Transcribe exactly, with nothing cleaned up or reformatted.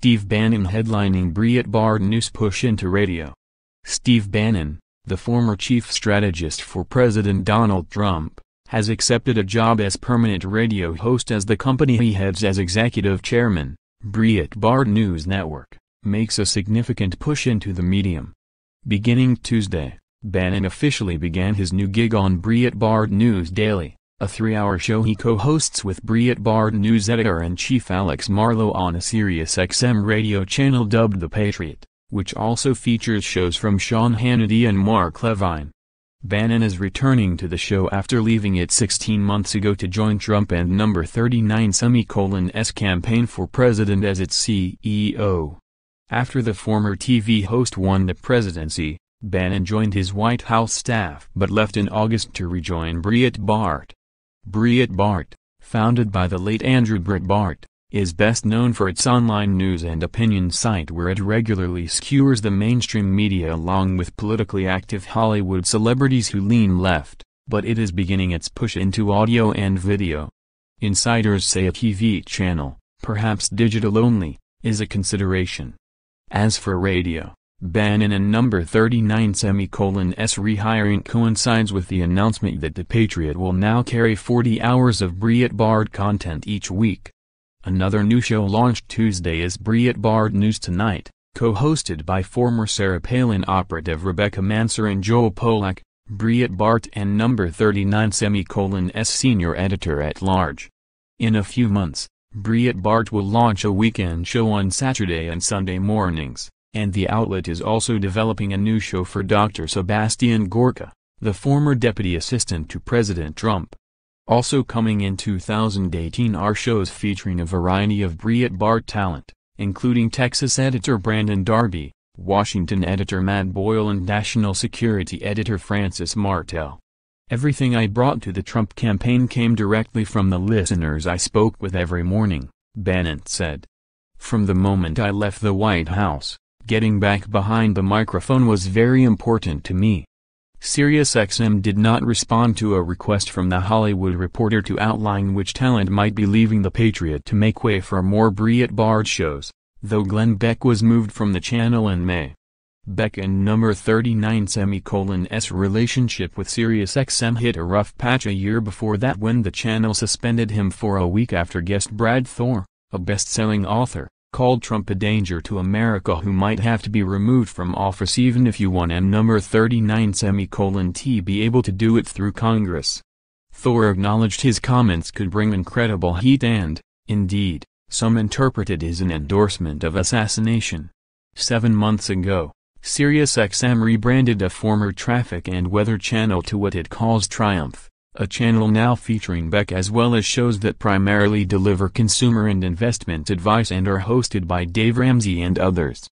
Steve Bannon headlining Breitbart News push into radio. Steve Bannon, the former chief strategist for President Donald Trump, has accepted a job as permanent radio host as the company he heads as executive chairman, Breitbart News Network, makes a significant push into the medium. Beginning Tuesday, Bannon officially began his new gig on Breitbart News Daily, a three-hour show he co-hosts with Breitbart News editor-in-chief Alex Marlow on a Sirius X M radio channel dubbed The Patriot, which also features shows from Sean Hannity and Mark Levin. Bannon is returning to the show after leaving it sixteen months ago to join Trump and number thirty-nine's campaign for president as its C E O. After the former T V host won the presidency, Bannon joined his White House staff but left in August to rejoin Breitbart. Breitbart, founded by the late Andrew Breitbart, is best known for its online news and opinion site where it regularly skewers the mainstream media along with politically active Hollywood celebrities who lean left, but it is beginning its push into audio and video. Insiders say a T V channel, perhaps digital only, is a consideration. As for radio, Bannon and number thirty-nine's rehiring coincides with the announcement that The Patriot will now carry forty hours of Breitbart content each week. Another new show launched Tuesday is Breitbart News Tonight, co-hosted by former Sarah Palin operative Rebecca Mansour and Joel Polak, Breitbart and number thirty-nine's senior editor-at-large. In a few months, Breitbart will launch a weekend show on Saturday and Sunday mornings, and the outlet is also developing a new show for Doctor Sebastian Gorka, the former deputy assistant to President Trump. Also coming in two thousand eighteen are shows featuring a variety of Breitbart talent, including Texas editor Brandon Darby, Washington editor Matt Boyle and national security editor Francis Martel. Everything I brought to the Trump campaign came directly from the listeners I spoke with every morning, Bannon said. From the moment I left the White House, getting back behind the microphone was very important to me. Sirius X M did not respond to a request from The Hollywood Reporter to outline which talent might be leaving The Patriot to make way for more Breitbart shows, though Glenn Beck was moved from the channel in May. Beck and number thirty-nine's relationship with Sirius X M hit a rough patch a year before that when the channel suspended him for a week after guest Brad Thor, a best-selling author, called Trump a danger to America who might have to be removed from office even if you won and number thirty-nine t be able to do it through Congress. Thor acknowledged his comments could bring incredible heat and, indeed, some interpreted as an endorsement of assassination. Seven months ago, Sirius X M rebranded a former traffic and weather channel to what it calls Triumph, a channel now featuring Beck as well as shows that primarily deliver consumer and investment advice and are hosted by Dave Ramsey and others.